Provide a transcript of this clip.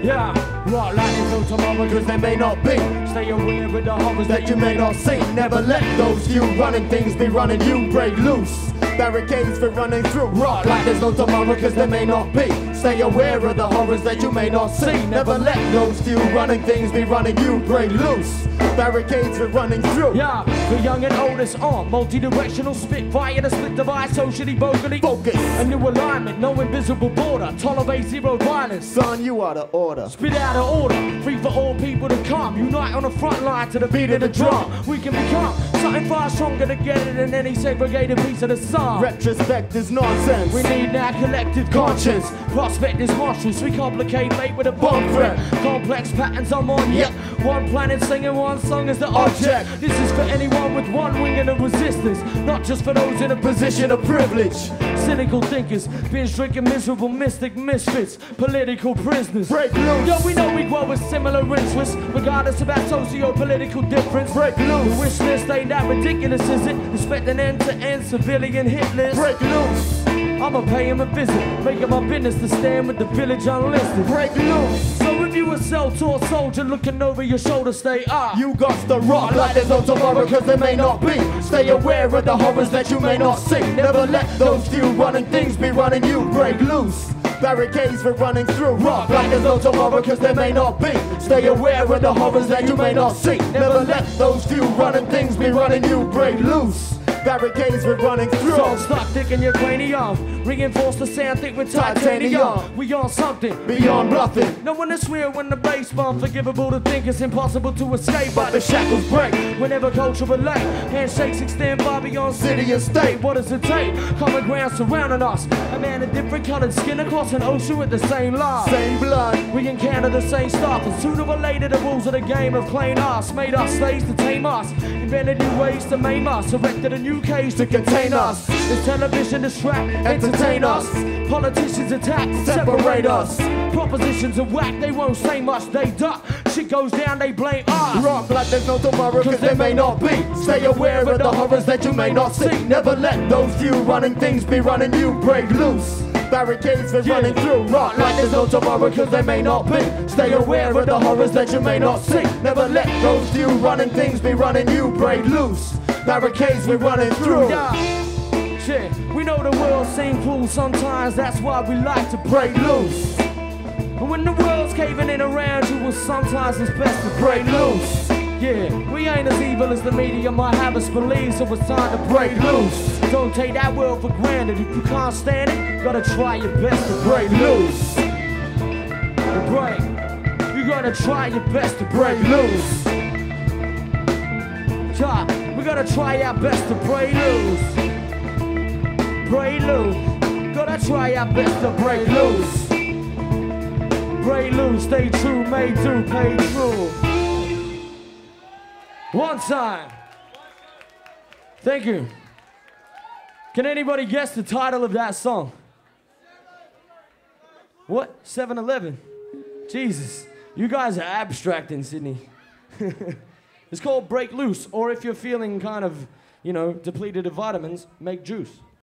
Yeah, not lying until tomorrow, cause there may not be. Stay aware of the horrors that you may not see. Never let those few running things be running you. Break loose, barricades for running through. Rock like there's no tomorrow, cause there may not be. Stay aware of the horrors that you may not see. Never let those few running things be running you. Break loose, barricades for running through. Yeah, the young and old is on multi-directional spitfire, the split device, socially vocally focus. A new alignment, no invisible border, tolerate zero violence. Son, you are the order. Spit out of order, free for all people to come. Unite on the front line to the beat of the drum. We can become something far stronger together than any segregated piece of the sun. Retrospect is nonsense. We need now collective conscience. Prospect is monstrous. We complicate late with a bomb threat. Complex patterns I'm on yet. One planet singing one song is the object. This is for anyone with one wing and a resistance, not just for those in a position of privilege. Cynical thinkers, binge drinking miserable mystic misfits, political prisoners. Break loose. Yo, we know we grow with similar interests, regardless of our socio-political difference. Break loose. The wish list ain't that ridiculous, is it? Expect an end-to-end civilian hit list. Break loose. I'ma pay him a visit, make it my business to stand with the village unlisted. Break loose. So if you a self-taught soldier looking over your shoulder, stay up. You got to rock like there's no tomorrow, cause there may not be. Stay aware of the horrors that you may not see. Never let those few running things be running you. Break loose, barricades for running through. Rock like there's no tomorrow, cause there may not be. Stay aware of the horrors that you may not see. Never let those few running things be running you. Break loose, barricades we're running through. So stop thinking your cranium, reinforce the sound thick with titanium. We on something beyond bluffing. No one is real when the bass bomb. Forgivable to think it's impossible to escape, but the shackles break whenever culture relate. Handshakes extend far beyond city and state. What does it take? Common ground surrounding us. A man of different colored skin across an ocean with the same love, same blood. We encounter the same stuff, and sooner or later the rules of the game have claimed us, made us slaves to tame us, invented new ways to maim us, erected a new UK's to contain us. This television is trapped, entertain us. Politicians attack, separate us. Propositions are whack, they won't say much, they duck. Shit goes down, they blame us. Rock like there's no tomorrow, cause there may not be. Stay aware of the horrors that you may not see. Never let those few running things be running you. Break loose, barricades for running through. Rock like there's no tomorrow, cause there may not be. Stay aware of the horrors that you may not see. Never let those few running things be running you. Break loose, barricades we're running through. Yeah. Shit. We know the world seems cruel sometimes, that's why we like to break loose. But when the world's caving in around you, well, sometimes it's best to break loose. Yeah, we ain't as evil as the media might have us believe, so it's time to break loose. Don't take that world for granted. If you can't stand it, gotta try your best to break loose. To break. You gotta try your best to break loose. Yeah. We gotta try our best to break loose. Break loose. Gotta try our best to break loose. Break loose, stay true, made do, pay true. One time. Thank you. Can anybody guess the title of that song? What? 7-Eleven? Jesus, you guys are abstract in Sydney. It's called Break Loose, or if you're feeling kind of, you know, depleted of vitamins, make juice.